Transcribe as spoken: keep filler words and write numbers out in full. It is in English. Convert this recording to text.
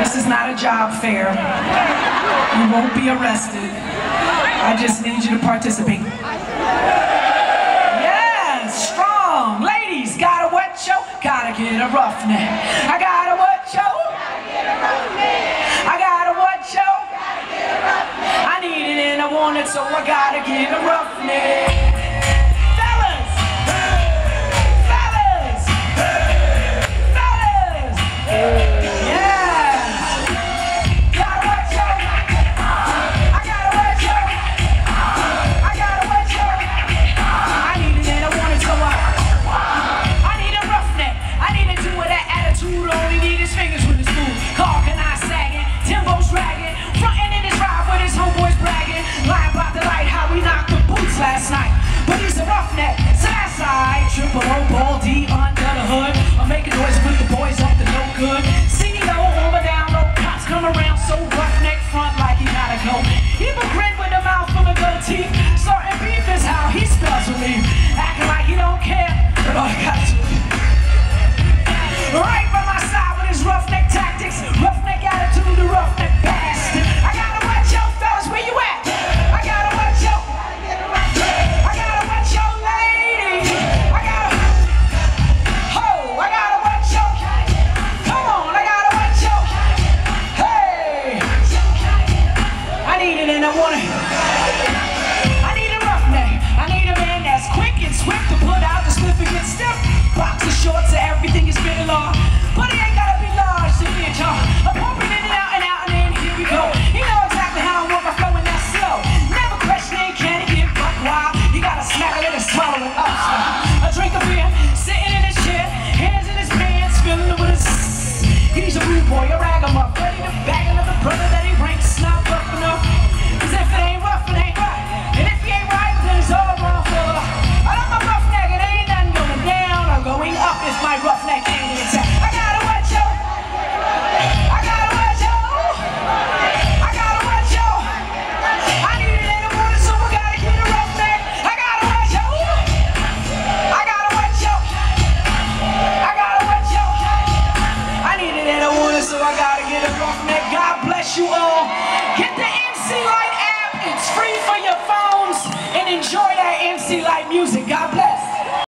This is not a job fair. You won't be arrested. I just need you to participate. Yes, strong. Ladies, gotta what yo? Gotta get a roughneck. I gotta what yo? Gotta get a roughneck. I gotta what yo? Gotta get a roughneck. I need it and I want it, so I gotta get a roughneck. You all get the M C Lyte app. It's free for your phones, and enjoy that M C Lyte music. God bless.